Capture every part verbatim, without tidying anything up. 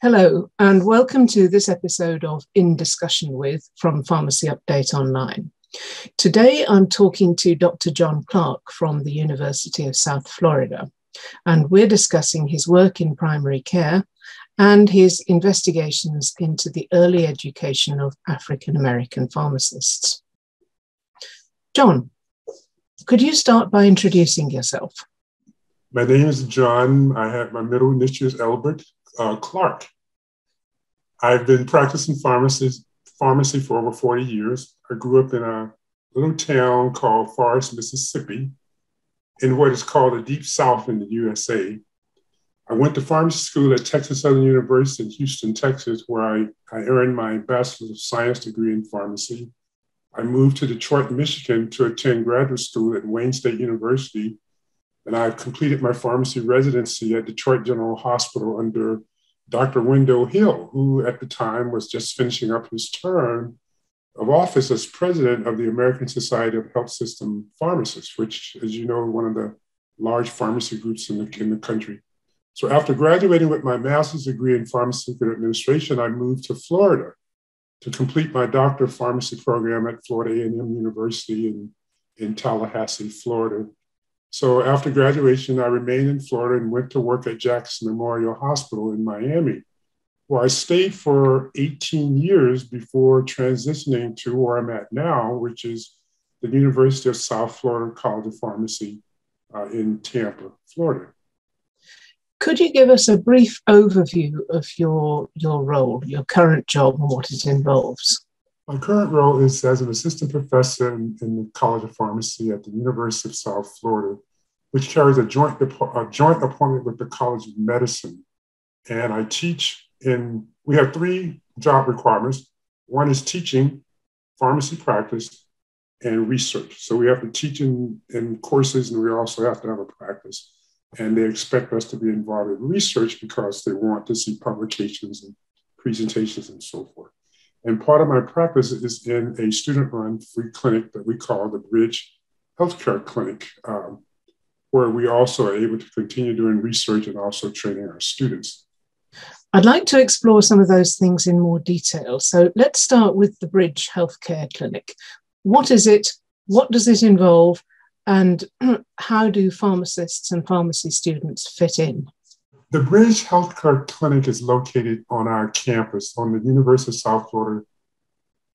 Hello, and welcome to this episode of In Discussion With from Pharmacy Update Online. Today, I'm talking to Doctor John Clark from the University of South Florida, and we're discussing his work in primary care and his investigations into the early education of African American pharmacists. John, could you start by introducing yourself? My name is John. I have my middle initial is Albert. Uh, Clark. I've been practicing pharmacy, pharmacy for over forty years. I grew up in a little town called Forest, Mississippi, in what is called the Deep South in the U S A. I went to pharmacy school at Texas Southern University in Houston, Texas, where I, I earned my Bachelor of Science degree in pharmacy. I moved to Detroit, Michigan to attend graduate school at Wayne State University, and I've completed my pharmacy residency at Detroit General Hospital under Doctor Wendell Hill, who at the time was just finishing up his term of office as president of the American Society of Health System Pharmacists, which, as you know, one of the large pharmacy groups in the, in the country. So after graduating with my master's degree in pharmaceutical administration, I moved to Florida to complete my doctor of pharmacy program at Florida A and M University in, in Tallahassee, Florida. So after graduation, I remained in Florida and went to work at Jackson Memorial Hospital in Miami, where I stayed for eighteen years before transitioning to where I'm at now, which is the University of South Florida College of Pharmacy uh, in Tampa, Florida. Could you give us a brief overview of your, your role, your current job, and what it involves? My current role is as an assistant professor in, in the College of Pharmacy at the University of South Florida, which carries a joint, a joint appointment with the College of Medicine. And I teach in, we have three job requirements. One is teaching, pharmacy practice, and research. So we have to teach in, in courses, and we also have to have a practice. And they expect us to be involved in research because they want to see publications and presentations and so forth. And part of my practice is in a student-run free clinic that we call the Bridge Healthcare Clinic, um, where we also are able to continue doing research and also training our students. I'd like to explore some of those things in more detail. So let's start with the Bridge Healthcare Clinic. What is it? What does it involve? And how do pharmacists and pharmacy students fit in? The Bridge Healthcare Clinic is located on our campus, on the University of South Florida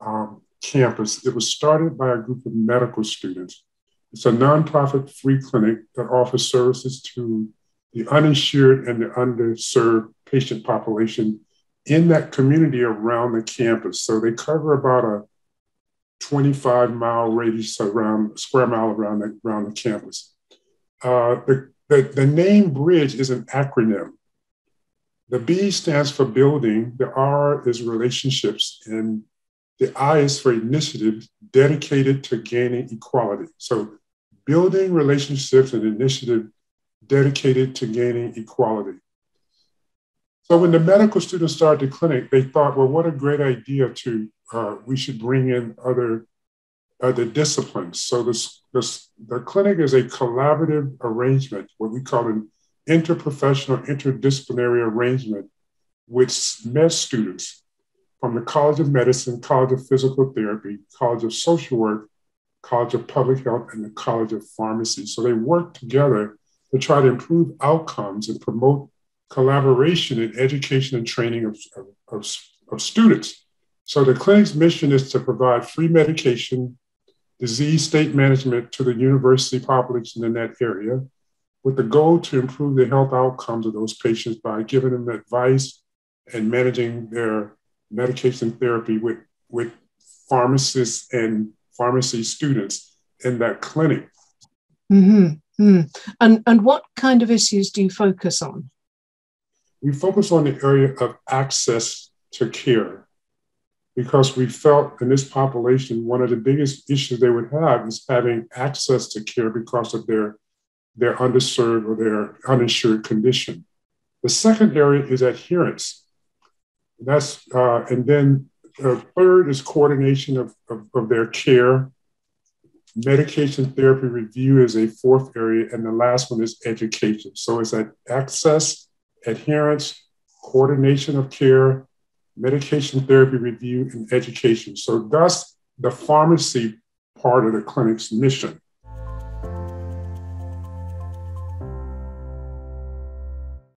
um, campus. It was started by a group of medical students. It's a nonprofit free clinic that offers services to the uninsured and the underserved patient population in that community around the campus. So they cover about a twenty-five mile radius around, square mile around the, around the campus. Uh, the The, the name Bridge is an acronym. The B stands for building, the R is relationships, and the I is for initiatives dedicated to gaining equality. So building relationships and initiative dedicated to gaining equality. So when the medical students started the clinic, they thought, well, what a great idea to, uh, we should bring in other other disciplines. So this, this, the clinic is a collaborative arrangement, what we call an interprofessional, interdisciplinary arrangement with med students from the College of Medicine, College of Physical Therapy, College of Social Work, College of Public Health, and the College of Pharmacy. So they work together to try to improve outcomes and promote collaboration in education and training of, of, of, of students. So the clinic's mission is to provide free medication, disease state management to the university population in that area with the goal to improve the health outcomes of those patients by giving them advice and managing their medication therapy with, with pharmacists and pharmacy students in that clinic. Mm-hmm. Mm. And, and what kind of issues do you focus on? We focus on the area of access to care, because we felt in this population, one of the biggest issues they would have is having access to care because of their, their underserved or their uninsured condition. The second area is adherence. That's, uh, and then the third is coordination of, of, of their care. Medication therapy review is a fourth area, and the last one is education. So it's that access, adherence, coordination of care, medication therapy review, and education. So that's the pharmacy part of the clinic's mission.